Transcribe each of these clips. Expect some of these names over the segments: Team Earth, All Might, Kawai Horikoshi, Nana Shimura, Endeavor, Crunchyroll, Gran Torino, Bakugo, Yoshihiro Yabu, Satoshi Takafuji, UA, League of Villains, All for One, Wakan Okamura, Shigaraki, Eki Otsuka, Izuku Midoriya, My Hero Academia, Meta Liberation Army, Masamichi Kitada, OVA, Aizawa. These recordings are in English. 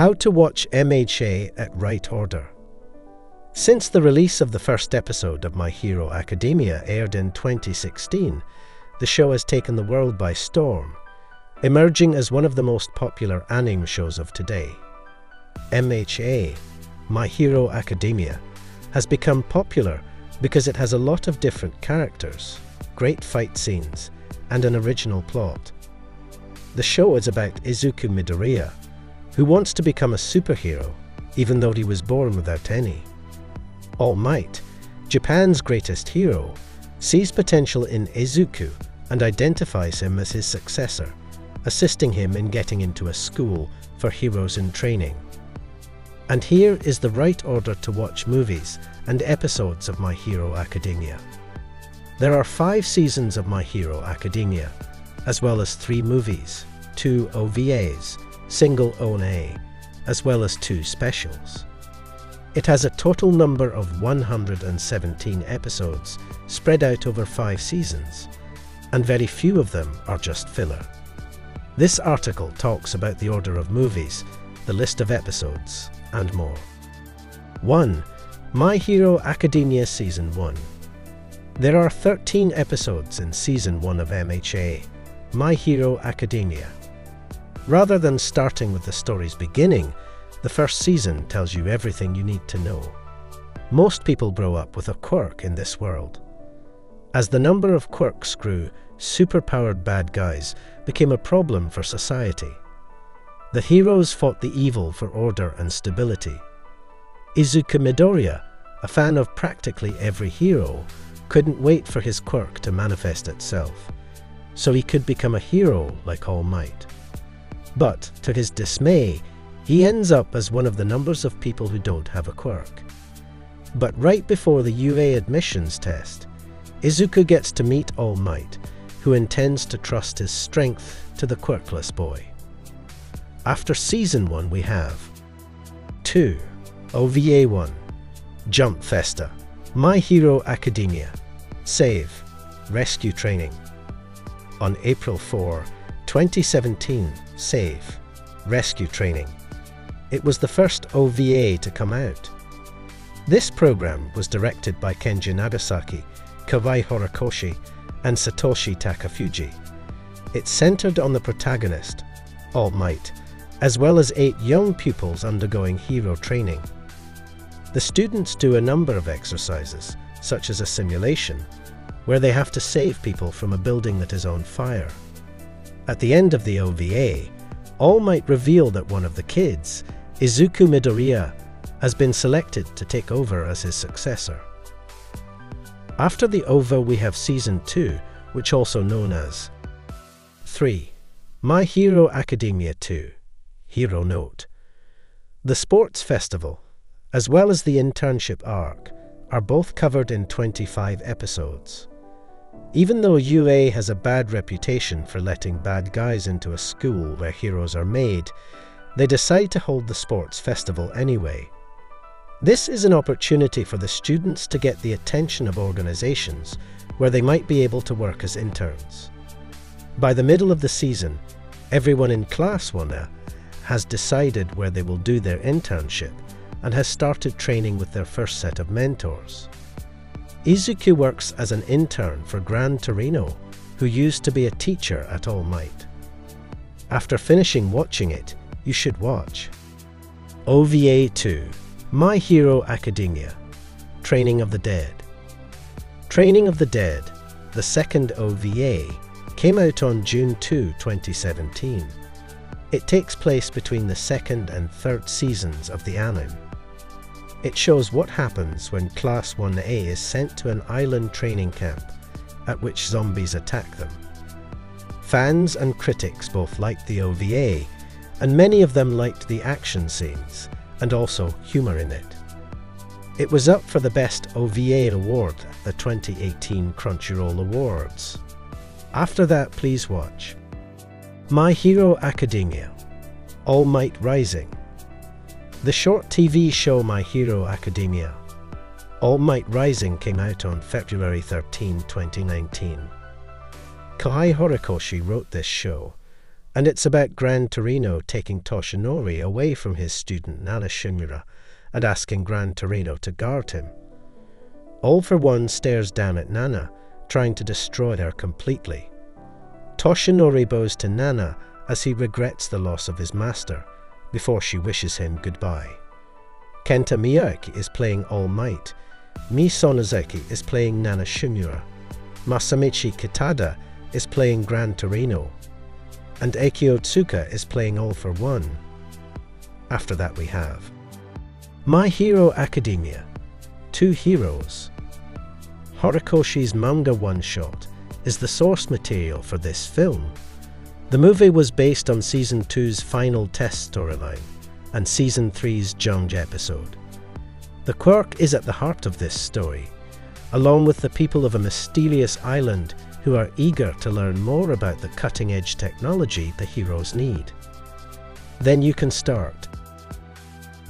How to watch MHA at right order. Since the release of the first episode of My Hero Academia aired in 2016, the show has taken the world by storm, emerging as one of the most popular anime shows of today. MHA, My Hero Academia, has become popular because it has a lot of different characters, great fight scenes, and an original plot. The show is about Izuku Midoriya, who wants to become a superhero, even though he was born without any. All Might, Japan's greatest hero, sees potential in Izuku and identifies him as his successor, assisting him in getting into a school for heroes in training. And here is the right order to watch movies and episodes of My Hero Academia. There are 5 seasons of My Hero Academia, as well as 3 movies, 2 OVAs, single ONA, as well as 2 specials. It has a total number of 117 episodes spread out over 5 seasons, and very few of them are just filler. This article talks about the order of movies, the list of episodes, and more. 1. My Hero Academia Season 1. There are 13 episodes in Season 1 of MHA, My Hero Academia. Rather than starting with the story's beginning, the first season tells you everything you need to know. Most people grow up with a quirk in this world. As the number of quirks grew, superpowered bad guys became a problem for society. The heroes fought the evil for order and stability. Izuku Midoriya, a fan of practically every hero, couldn't wait for his quirk to manifest itself, so he could become a hero like All Might. But, to his dismay, he ends up as one of the numbers of people who don't have a quirk. But right before the UA admissions test, Izuku gets to meet All Might, who intends to trust his strength to the quirkless boy. After Season 1 we have 2. OVA 1. Jump Festa, My Hero Academia, Save, Rescue Training. On April 4, 2017, Save, Rescue Training. It was the first OVA to come out. This program was directed by Kenji Nagasaki, Kawai Horikoshi, and Satoshi Takafuji. It centered on the protagonist, All Might, as well as 8 young pupils undergoing hero training. The students do a number of exercises, such as a simulation, where they have to save people from a building that is on fire. At the end of the OVA, All Might revealed that one of the kids, Izuku Midoriya, has been selected to take over as his successor. After the OVA we have Season 2, which also known as 3. My Hero Academia 2. Hero Note. The sports festival, as well as the internship arc, are both covered in 25 episodes. Even though UA has a bad reputation for letting bad guys into a school where heroes are made, they decide to hold the sports festival anyway. This is an opportunity for the students to get the attention of organizations where they might be able to work as interns. By the middle of the season, everyone in Class 1A has decided where they will do their internship and has started training with their first set of mentors. Izuku works as an intern for Gran Torino, who used to be a teacher at All Might. After finishing watching it, you should watch OVA 2, My Hero Academia, Training of the Dead. Training of the Dead, the second OVA, came out on June 2, 2017. It takes place between the second and third seasons of the anime. It shows what happens when Class 1A is sent to an island training camp, at which zombies attack them. Fans and critics both liked the OVA, and many of them liked the action scenes, and also humor in it. It was up for the Best OVA award at the 2018 Crunchyroll Awards. After that, please watch My Hero Academia, All Might Rising. The short TV show My Hero Academia, All Might Rising, came out on February 13, 2019. Kohei Horikoshi wrote this show, And it's about Gran Torino taking Toshinori away from his student Nana Shimura and asking Gran Torino to guard him. All for One stares down at Nana, trying to destroy her completely. Toshinori bows to Nana as he regrets the loss of his master, before she wishes him goodbye. Kenta Miyake is playing All Might, Mi Sonazaki is playing Nana Shimura, Masamichi Kitada is playing Gran Torino, and Eki Otsuka is playing All for One. After that we have My Hero Academia, Two Heroes. Horikoshi's manga one-shot is the source material for this film. The movie was based on Season 2's final test storyline and Season 3's Junge episode. The quirk is at the heart of this story, along with the people of a mysterious island who are eager to learn more about the cutting-edge technology the heroes need. Then you can start.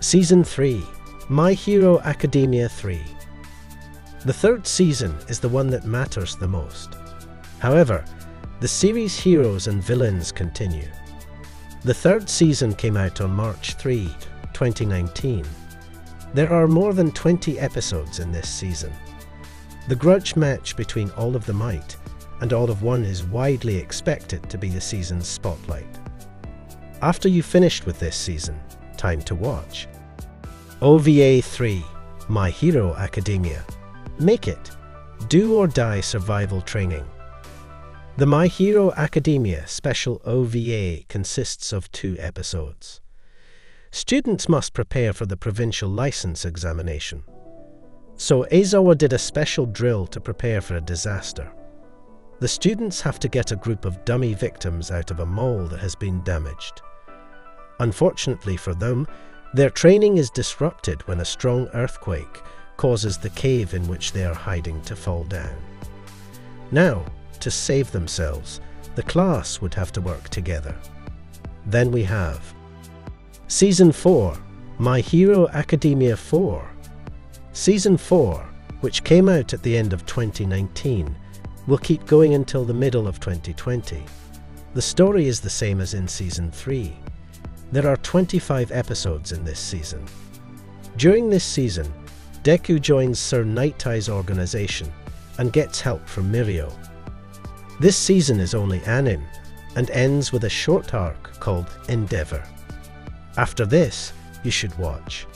Season 3, My Hero Academia 3. The third season is the one that matters the most. However, the series' heroes and villains continue. The third season came out on March 3, 2019. There are more than 20 episodes in this season. The grudge match between All of the Might and All of One is widely expected to be the season's spotlight. After you've finished with this season, time to watch OVA 3, My Hero Academia. Make it Do or Die Survival Training. The My Hero Academia Special OVA consists of 2 episodes. Students must prepare for the provincial license examination. So Aizawa did a special drill to prepare for a disaster. The students have to get a group of dummy victims out of a mall that has been damaged. Unfortunately for them, their training is disrupted when a strong earthquake causes the cave in which they are hiding to fall down. Now, to save themselves, the class would have to work together. Then we have Season 4, My Hero Academia 4. Season 4, which came out at the end of 2019, will keep going until the middle of 2020. The story is the same as in Season 3. There are 25 episodes in this season. During this season, Deku joins Sir Night Eye's organization and gets help from Mirio. This season is only anime and ends with a short arc called Endeavor. After this, you should watch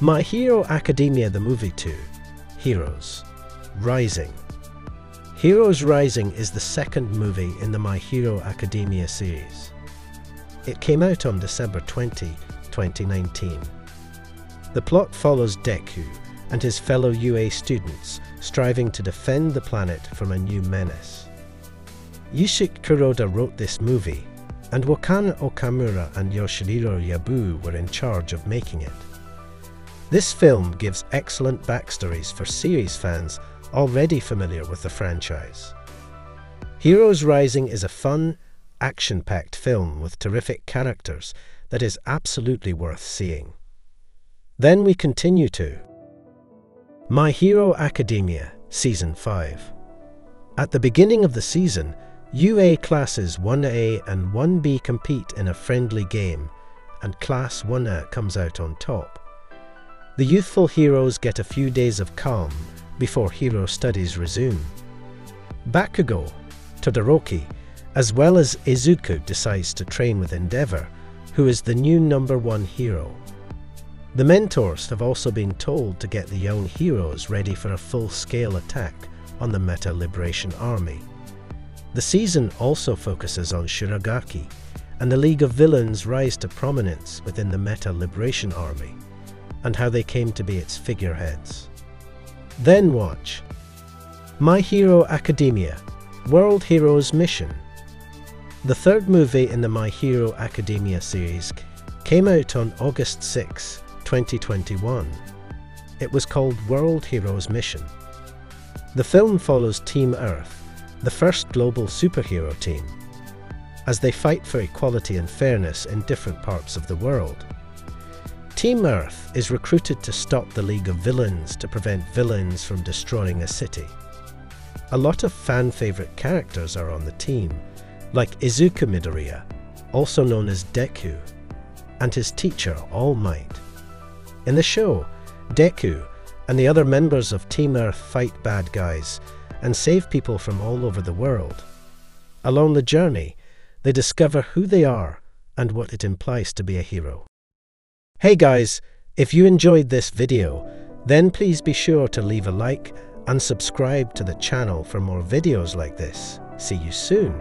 My Hero Academia the Movie 2, Heroes Rising. Heroes Rising is the second movie in the My Hero Academia series. It came out on December 20, 2019. The plot follows Deku and his fellow UA students striving to defend the planet from a new menace. Yoshihiro Kuroda wrote this movie, and Wakan Okamura and Yoshihiro Yabu were in charge of making it. This film gives excellent backstories for series fans already familiar with the franchise. Heroes Rising is a fun, action-packed film with terrific characters that is absolutely worth seeing. Then we continue to My Hero Academia Season 5. At the beginning of the season, UA classes 1A and 1B compete in a friendly game, and class 1A comes out on top. The youthful heroes get a few days of calm before hero studies resume. Bakugo, Todoroki, as well as Izuku decides to train with Endeavor, who is the new #1 hero. The mentors have also been told to get the young heroes ready for a full-scale attack on the Meta Liberation Army. The season also focuses on Shigaraki and the League of Villains' rise to prominence within the Meta Liberation Army, and how they came to be its figureheads. Then watch My Hero Academia World Heroes Mission. The third movie in the My Hero Academia series came out on August 6, 2021. It was called World Heroes Mission. The film follows Team Earth, the first global superhero team, as they fight for equality and fairness in different parts of the world. Team Earth is recruited to stop the League of Villains to prevent villains from destroying a city. A lot of fan-favorite characters are on the team, like Izuku Midoriya, also known as Deku, and his teacher All Might. In the show, Deku and the other members of Team Earth fight bad guys and save people from all over the world. Along the journey, they discover who they are and what it implies to be a hero. Hey guys, if you enjoyed this video, then please be sure to leave a like and subscribe to the channel for more videos like this. See you soon!